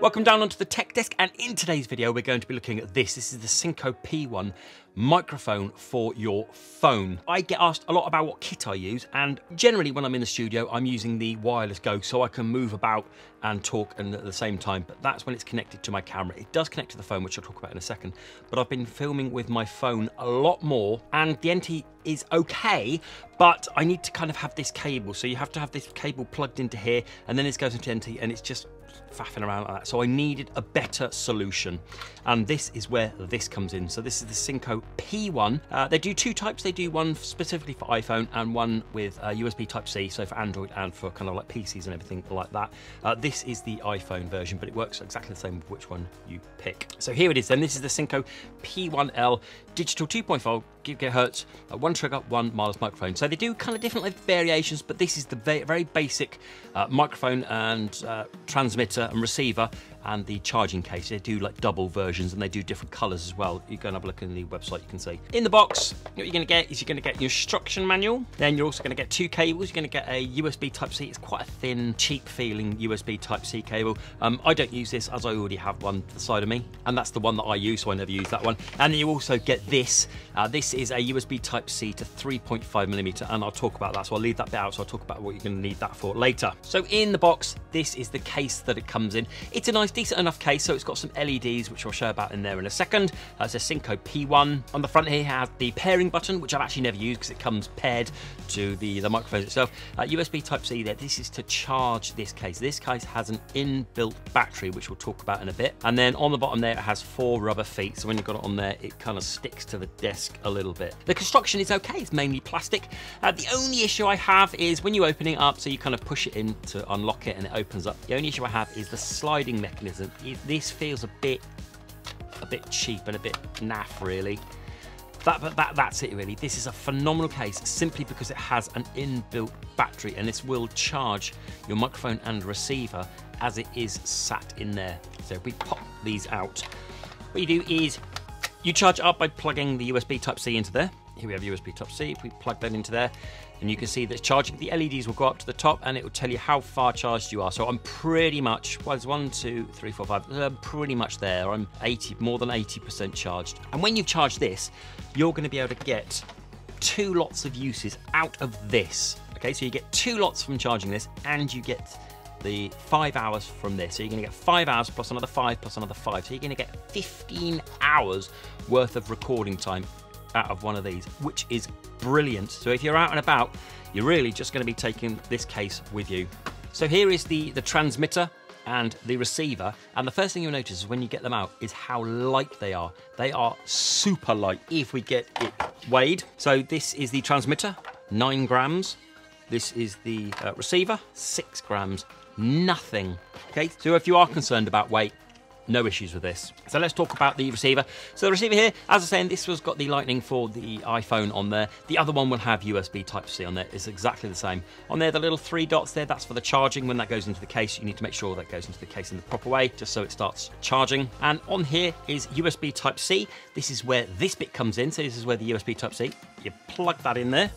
Welcome down onto the tech desk, and in today's video we're going to be looking at this. This is the Synco P1 microphone for your phone. I get asked a lot about what kit I use, and generally when I'm in the studio I'm using the wireless go so I can move about and talk and at the same time, but that's when it's connected to my camera. It does connect to the phone, which I'll talk about in a second, but I've been filming with my phone a lot more and the NT is okay, but I need to kind of have this cable. So you have to have this cable plugged into here and then it goes into NT and it's just faffing around like that. So I needed a better solution, and this is where this comes in. So this is the Synco P1. They do two types. They do one specifically for iPhone and one with USB Type C, so for Android and for kind of like PCs and everything like that. This is the iPhone version, but it works exactly the same with which one you pick. So here it is then. This is the Synco P1L digital 2.5 gigahertz, one trigger, one wireless microphone. So they do kind of different variations, but this is the very basic microphone and transmitter and receiver, and the charging case. They do like double versions and they do different colors as well. You go and have a look on the website, you can see. In the box, what you're gonna get is you're gonna get your instruction manual. Then you're also gonna get two cables. You're gonna get a USB Type C. It's quite a thin, cheap feeling USB Type C cable. I don't use this as I already have one to the side of me, and that's the one that I use, so I never use that one. And then you also get this. This is a USB Type C to 3.5 millimeter, and I'll talk about that. So I'll leave that bit out. So I'll talk about what you're gonna need that for later. So in the box, this is the case that it comes in. It's a nice, decent enough case, so it's got some LEDs, which I'll show about in there in a second. It's a Synco P1. On the front here has the pairing button, which I've actually never used because it comes paired to the microphone itself. USB Type-C there. This is to charge this case. This case has an inbuilt battery, which we'll talk about in a bit. And then on the bottom there, it has four rubber feet. So when you've got it on there, it kind of sticks to the desk a little bit. The construction is okay. It's mainly plastic. The only issue I have is when you open it up, so you kind of push it in to unlock it and it opens up. The only issue I have is the sliding mechanism. This feels a bit cheap and a bit naff, really. That's it, really. This is a phenomenal case simply because it has an inbuilt battery, and this will charge your microphone and receiver as it is sat in there. So if we pop these out, what you do is you charge it up by plugging the USB Type-C into there. Here we have USB Type-C. If we plug that into there, and you can see that charging, the LEDs will go up to the top and it will tell you how far charged you are. So I'm pretty much, well, it's 1, 2, 3, 4, 5, I'm pretty much there. I'm more than 80% charged. And when you've charged this, you're gonna be able to get two lots of uses out of this. Okay, so you get two lots from charging this, and you get the 5 hours from this. So you're gonna get 5 hours plus another 5 plus another 5. So you're gonna get 15 hours worth of recording time out of one of these, which is brilliant. So if you're out and about, you're really just going to be taking this case with you. So here is the transmitter and the receiver, and the first thing you'll notice when you get them out is how light they are. They are super light. If we get it weighed, so this is the transmitter, 9 grams. This is the receiver, 6 grams, nothing. Okay, so if you are concerned about weight, no issues with this. So let's talk about the receiver. So the receiver here, as I was saying, this one's got the lightning for the iPhone on there. The other one will have USB Type-C on there. It's exactly the same. On there, the little 3 dots there, that's for the charging. When that goes into the case, you need to make sure that goes into the case in the proper way, just so it starts charging. And on here is USB Type-C. This is where this bit comes in. So this is where the USB Type-C, you plug that in there,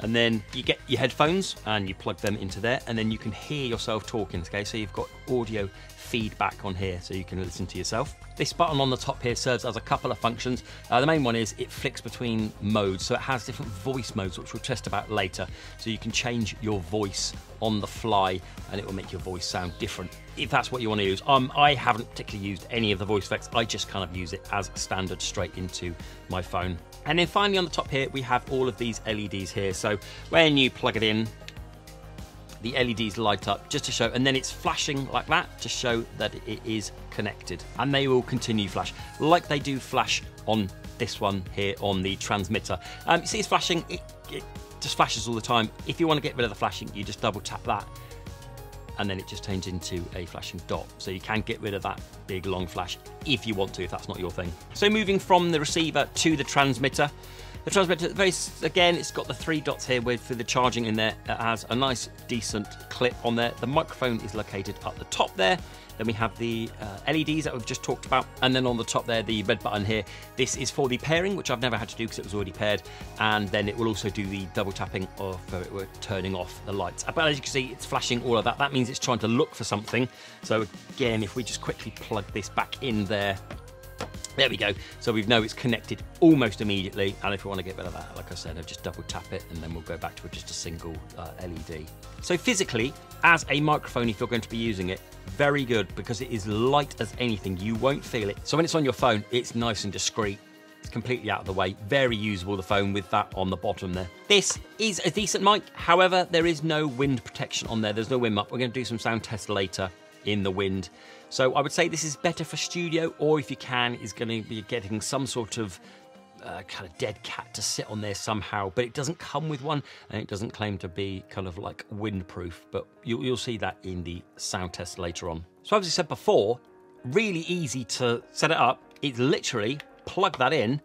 and then you get your headphones and you plug them into there, and then you can hear yourself talking, okay? So you've got audio feedback on here, so you can listen to yourself. This button on the top here serves as a couple of functions. The main one is it flicks between modes, so it has different voice modes, which we'll test about later. So you can change your voice on the fly and it will make your voice sound different, if that's what you want to use. I haven't particularly used any of the voice effects. I just kind of use it as standard straight into my phone. And then finally on the top here, we have all of these LEDs here. So when you plug it in, the LEDs light up just to show, and then it's flashing like that to show that it is connected. And they will continue flash, like they do flash on this one here on the transmitter. You see it's flashing, it just flashes all the time. If you want to get rid of the flashing, you just double tap that, and then it just turns into a flashing dot. So you can get rid of that big long flash if you want to, if that's not your thing. So moving from the receiver to the transmitter, The transmitter, again, it's got the three dots here with for the charging in there. It has a nice, decent clip on there. The microphone is located up the top there. Then we have the LEDs that we've just talked about. And then on the top there, the red button here. This is for the pairing, which I've never had to do because it was already paired. And then it will also do the double tapping of turning off the lights. But as you can see, it's flashing all of that. That means it's trying to look for something. So again, if we just quickly plug this back in there, there we go. So we know it's connected almost immediately. And if we want to get rid of that, like I said, I'll just double tap it and then we'll go back to just a single LED. So physically, as a microphone, if you're going to be using it, very good because it is light as anything. You won't feel it. So when it's on your phone, it's nice and discreet. It's completely out of the way. Very usable, the phone, with that on the bottom there. This is a decent mic. However, there is no wind protection on there. There's no wind up. We're going to do some sound tests later in the wind. So I would say this is better for studio, or if you can, is going to be getting some sort of kind of dead cat to sit on there somehow, but it doesn't come with one and it doesn't claim to be kind of like windproof, but you'll see that in the sound test later on. So as I said before, really easy to set it up. It's literally plug that in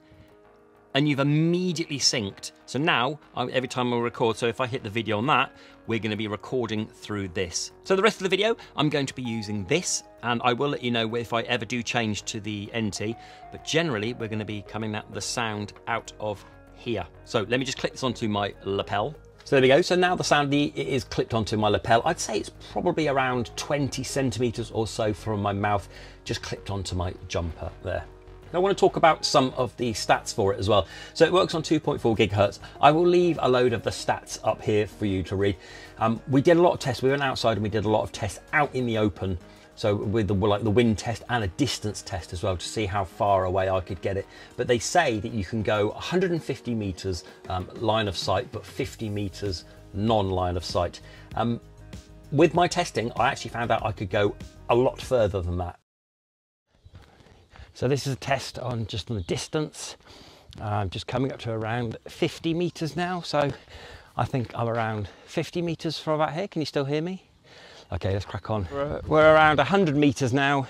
and you've immediately synced. So now, every time I record, so if I hit the video on that, we're gonna be recording through this. So the rest of the video, I'm going to be using this, and I will let you know if I ever do change to the NT, but generally, we're gonna be coming at the sound out of here. So let me just click this onto my lapel. So there we go. So now the sound, it is clipped onto my lapel. I'd say it's probably around 20 centimeters or so from my mouth, just clipped onto my jumper there. I want to talk about some of the stats for it as well. So it works on 2.4 gigahertz. I will leave a load of the stats up here for you to read. We did a lot of tests. We went outside and we did a lot of tests out in the open. So with the wind test and a distance test as well to see how far away I could get it. But they say that you can go 150 meters line of sight, but 50 meters non-line of sight. With my testing, I actually found out I could go a lot further than that. So this is a test on just on the distance. I'm just coming up to around 50 meters now. So I think I'm around 50 meters from about here. Can you still hear me? Okay, let's crack on. We're around 100 meters now.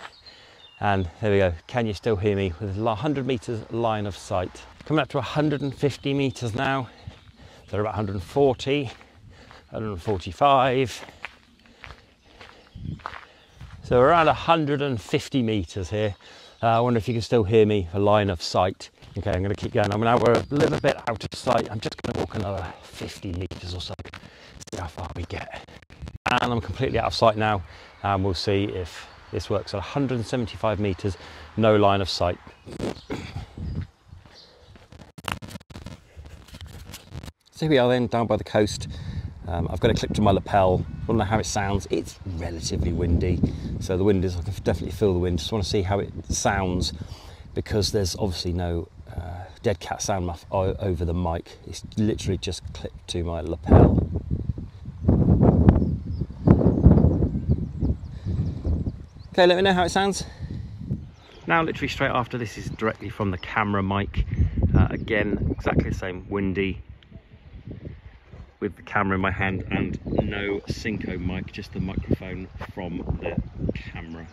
And there we go. Can you still hear me? With 100 meters line of sight. Coming up to 150 meters now. So about 140, 145. So we're around 150 meters here. I wonder if you can still hear me for line of sight. Okay, I'm going to keep going. Now we're a little bit out of sight. I'm just going to walk another 50 meters or so, see how far we get. And I'm completely out of sight now, and we'll see if this works at 175 meters, no line of sight. So here we are then, down by the coast. I've got a clip to my lapel. I don't know how it sounds. It's relatively windy, so the wind is, I can definitely feel the wind. Just want to see how it sounds because there's obviously no dead cat sound muff over the mic. It's literally just clipped to my lapel. Okay, let me know how it sounds. Now literally straight after this is directly from the camera mic. Again, exactly the same, windy, with the camera in my hand and no Synco mic, just the microphone from the camera.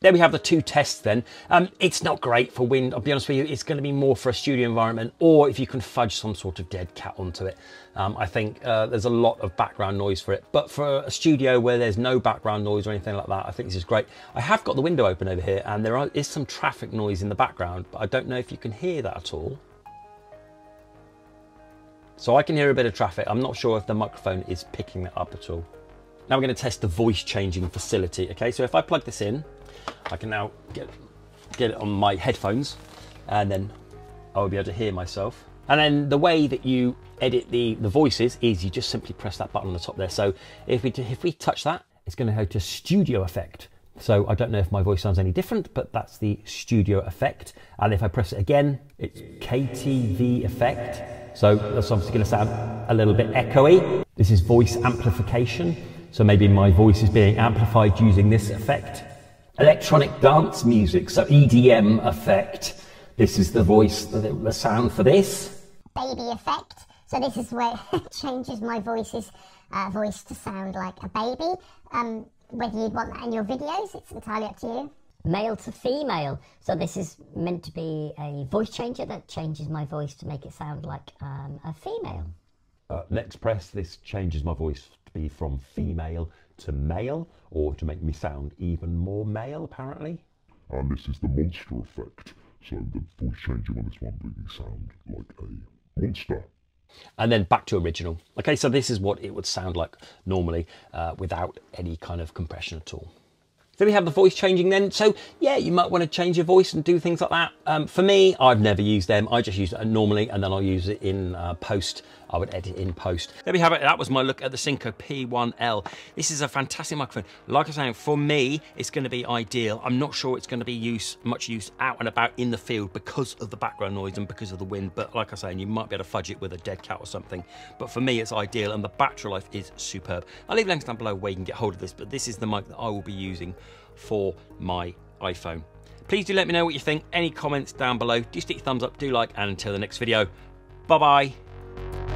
There we have the two tests then. It's not great for wind, I'll be honest with you. It's going to be more for a studio environment, or if you can fudge some sort of dead cat onto it. I think there's a lot of background noise for it, but for a studio where there's no background noise or anything like that, I think this is great. I have got the window open over here and there is some traffic noise in the background, but I don't know if you can hear that at all. So I can hear a bit of traffic. I'm not sure if the microphone is picking that up at all. Now we're going to test the voice changing facility. Okay, so if I plug this in, I can now get it on my headphones and then I will be able to hear myself. And then the way that you edit the voices is you just simply press that button on the top there. So if we touch that, it's going to go to studio effect. So I don't know if my voice sounds any different, but that's the studio effect. And if I press it again, it's KTV effect. So that's obviously going to sound a little bit echoey. This is voice amplification. So maybe my voice is being amplified using this effect. Electronic dance music, so EDM effect. This is the voice, the sound for this. Baby effect. So this is where it changes my voice's voice to sound like a baby. Whether you'd want that in your videos, it's entirely up to you. male to female. So this is meant to be a voice changer that changes my voice to make it sound like a female. Let's press. This changes my voice to be from female to male, or to make me sound even more male, apparently. And this is the monster effect. So the voice changing on this one makes me sound like a monster. And then back to original. Okay, so this is what it would sound like normally without any kind of compression at all. So we have the voice changing then. So yeah, you might want to change your voice and do things like that. For me, I've never used them. I just use it normally, and then I'll use it in post. I would edit in post. There we have it. That was my look at the Synco P1L. This is a fantastic microphone. Like I was saying, for me, it's going to be ideal. I'm not sure it's going to be much use out and about in the field because of the background noise and because of the wind. But like I was saying, you might be able to fudge it with a dead cat or something. But for me, it's ideal, and the battery life is superb. I'll leave links down below where you can get hold of this, but this is the mic that I will be using for my iPhone. Please do let me know what you think. Any comments down below. Do stick your thumbs up, do like, and until the next video, bye-bye.